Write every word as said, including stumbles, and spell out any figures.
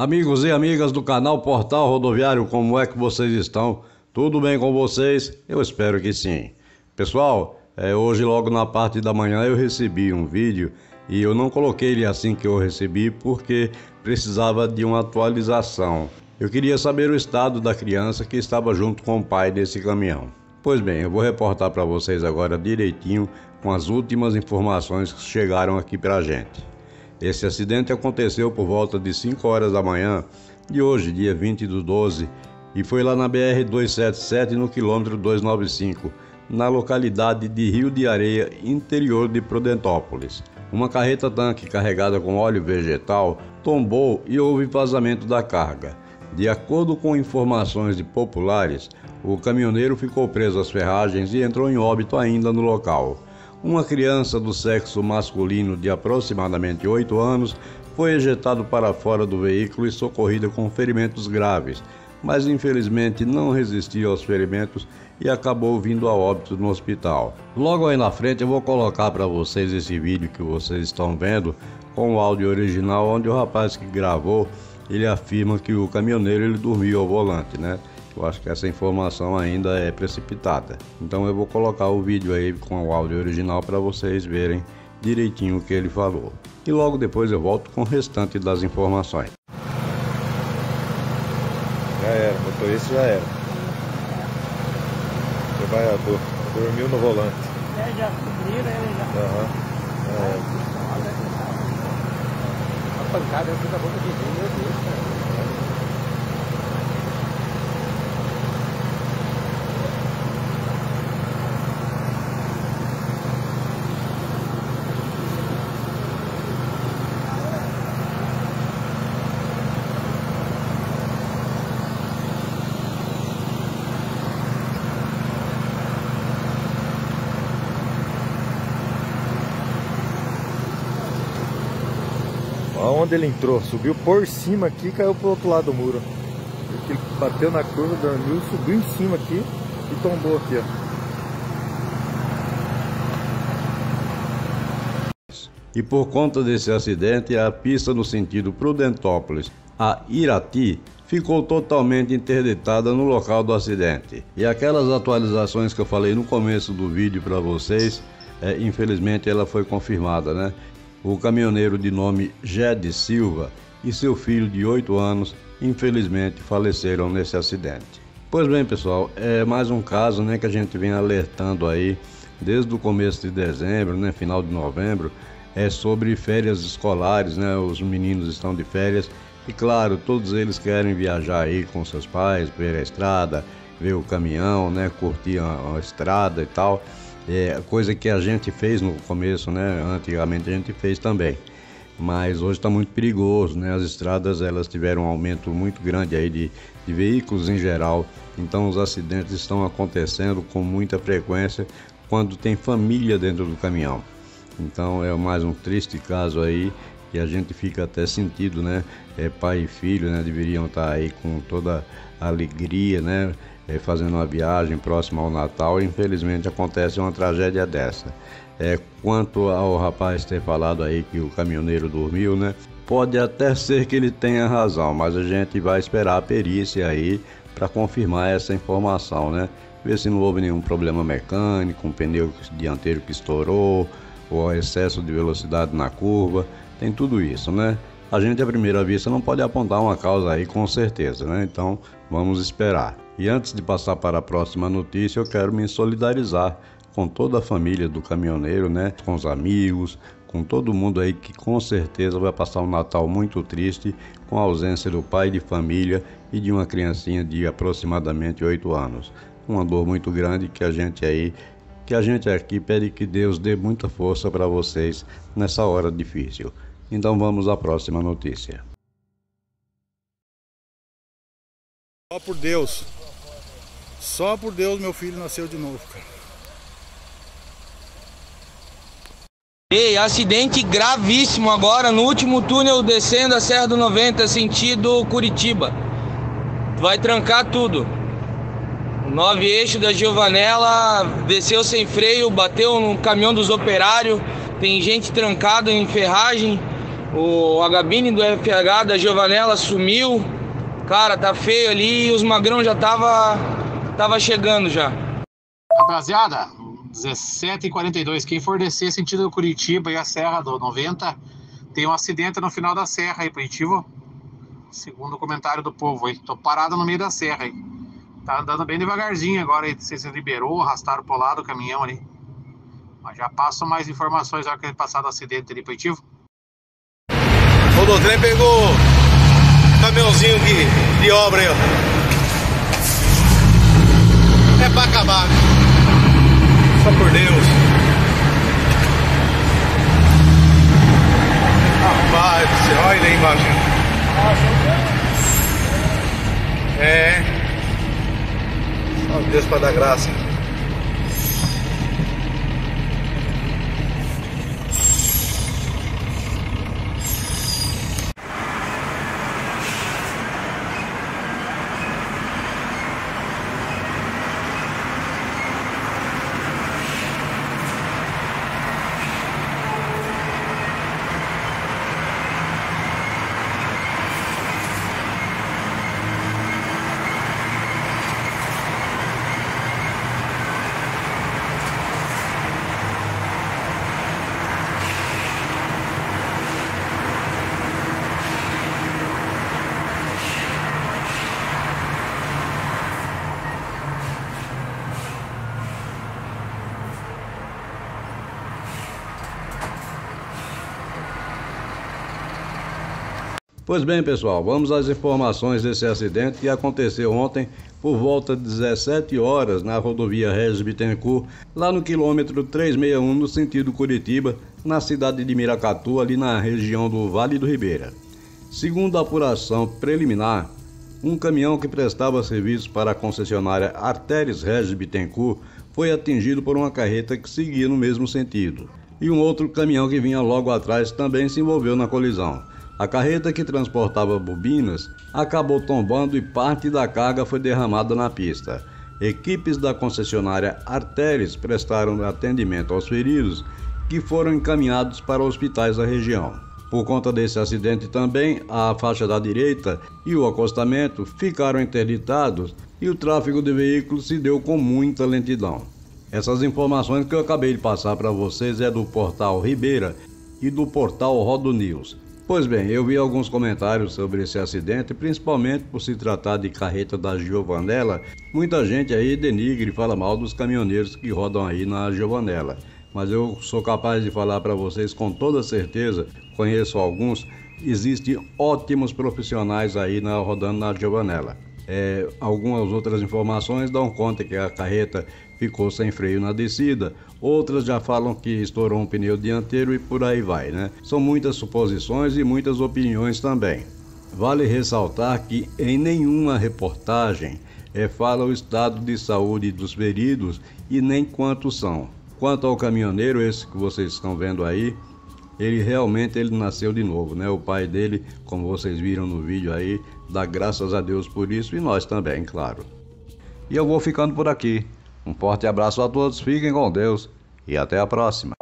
Amigos e amigas do canal Portal Rodoviário, como é que vocês estão? Tudo bem com vocês? Eu espero que sim. Pessoal, é, hoje logo na parte da manhã eu recebi um vídeo e eu não coloquei ele assim que eu recebi porque precisava de uma atualização. Eu queria saber o estado da criança que estava junto com o pai desse caminhão. Pois bem, eu vou reportar para vocês agora direitinho com as últimas informações que chegaram aqui para a gente. Esse acidente aconteceu por volta de cinco horas da manhã de hoje, dia vinte do doze, e foi lá na B R duzentos e setenta e sete, no quilômetro duzentos e noventa e cinco, na localidade de Rio de Areia, interior de Prudentópolis. Uma carreta-tanque carregada com óleo vegetal tombou e houve vazamento da carga. De acordo com informações de populares, o caminhoneiro ficou preso às ferragens e entrou em óbito ainda no local. Uma criança do sexo masculino de aproximadamente oito anos foi ejetada para fora do veículo e socorrida com ferimentos graves, mas infelizmente não resistiu aos ferimentos e acabou vindo a óbito no hospital. Logo aí na frente eu vou colocar para vocês esse vídeo que vocês estão vendo com o áudio original, onde o rapaz que gravou, ele afirma que o caminhoneiro ele dormiu ao volante, né? Eu acho que essa informação ainda é precipitada. Então eu vou colocar o vídeo aí com o áudio original para vocês verem direitinho o que ele falou. E logo depois eu volto com o restante das informações. Já era, botou isso, já era. Trabalhador, dormiu no volante. É, já cobriram ele já. Aham. A pancada entrou na boca de mim, meu Deus, cara. Aonde ele entrou, subiu por cima aqui e caiu pro outro lado do muro. Ele bateu na curva, dormiu, subiu em cima aqui e tombou aqui, ó. E por conta desse acidente, a pista no sentido Prudentópolis a Irati ficou totalmente interditada no local do acidente. E aquelas atualizações que eu falei no começo do vídeo para vocês, é, infelizmente ela foi confirmada, né? O caminhoneiro de nome Gede Silva e seu filho de oito anos, infelizmente, faleceram nesse acidente. Pois bem, pessoal, é mais um caso, né, que a gente vem alertando aí desde o começo de dezembro, né, final de novembro, é sobre férias escolares, né, os meninos estão de férias e, claro, todos eles querem viajar aí com seus pais, ver a estrada, ver o caminhão, né, curtir a, a estrada e tal. É, coisa que a gente fez no começo, né? Antigamente a gente fez também, mas hoje está muito perigoso, né? As estradas elas tiveram um aumento muito grande aí de, de veículos em geral, então os acidentes estão acontecendo com muita frequência quando tem família dentro do caminhão. Então é mais um triste caso aí que a gente fica até sentido, né? É, pai e filho, né? Deveriam estar aí com toda a alegria, né? Fazendo uma viagem próxima ao Natal, infelizmente acontece uma tragédia dessa. É, quanto ao rapaz ter falado aí que o caminhoneiro dormiu, né? Pode até ser que ele tenha razão, mas a gente vai esperar a perícia aí para confirmar essa informação, né? Ver se não houve nenhum problema mecânico, um pneu dianteiro que estourou, ou excesso de velocidade na curva, tem tudo isso, né? A gente à primeira vista não pode apontar uma causa aí com certeza, né? Então vamos esperar. E antes de passar para a próxima notícia, eu quero me solidarizar com toda a família do caminhoneiro, né? Com os amigos, com todo mundo aí que com certeza vai passar um Natal muito triste com a ausência do pai de família e de uma criancinha de aproximadamente oito anos. Uma dor muito grande que a gente aí, que a gente aqui pede que Deus dê muita força para vocês nessa hora difícil. Então vamos à próxima notícia. Só por Deus. Só por Deus meu filho nasceu de novo, cara. Ei, acidente gravíssimo agora no último túnel descendo a Serra do noventa sentido Curitiba. Vai trancar tudo. O nove eixo da Giovanella desceu sem freio, bateu no caminhão dos operários. Tem gente trancada em ferragem. O, a gabine do F H da Giovanella sumiu. Cara, tá feio ali e os magrão já tava, tava chegando já. Rapaziada, dezessete e quarenta e dois, quem for descer sentido Curitiba e a Serra do noventa, tem um acidente no final da serra aí, Primitivo. Segundo o comentário do povo aí, tô parado no meio da serra aí. Tá andando bem devagarzinho agora aí, se você liberou, arrastaram pro lado o caminhão ali. Mas já passo mais informações já que passado o acidente ali, Primitivo. O do trem pegou um caminhãozinho de, de obra aí, ó. É pra acabar. Só por Deus. Rapaz, olha aí embaixo. É. Só Deus pra dar graça. Pois bem, pessoal, vamos às informações desse acidente que aconteceu ontem por volta de dezessete horas na rodovia Regis Bittencourt, lá no quilômetro trezentos e sessenta e um, no sentido Curitiba, na cidade de Miracatu, ali na região do Vale do Ribeira. Segundo a apuração preliminar, um caminhão que prestava serviço para a concessionária Arteris Regis Bittencourt foi atingido por uma carreta que seguia no mesmo sentido, e um outro caminhão que vinha logo atrás também se envolveu na colisão. A carreta que transportava bobinas acabou tombando e parte da carga foi derramada na pista. Equipes da concessionária Arteris prestaram atendimento aos feridos, que foram encaminhados para hospitais da região. Por conta desse acidente também, a faixa da direita e o acostamento ficaram interditados e o tráfego de veículos se deu com muita lentidão. Essas informações que eu acabei de passar para vocês é do Portal Ribeira e do Portal RodoNews. Pois bem, eu vi alguns comentários sobre esse acidente, principalmente por se tratar de carreta da Giovanella. Muita gente aí denigre e fala mal dos caminhoneiros que rodam aí na Giovanella. Mas eu sou capaz de falar para vocês com toda certeza, conheço alguns, existem ótimos profissionais aí na, rodando na Giovanella. É, algumas outras informações dão conta que a carreta ficou sem freio na descida, outras já falam que estourou um pneu dianteiro e por aí vai, né? São muitas suposições e muitas opiniões também. Vale ressaltar que em nenhuma reportagem é, fala o estado de saúde dos feridos e nem quantos são. Quanto ao caminhoneiro, esse que vocês estão vendo aí, ele realmente ele nasceu de novo, né? O pai dele, como vocês viram no vídeo aí, dá graças a Deus por isso e nós também, claro. E eu vou ficando por aqui. Um forte abraço a todos, fiquem com Deus e até a próxima.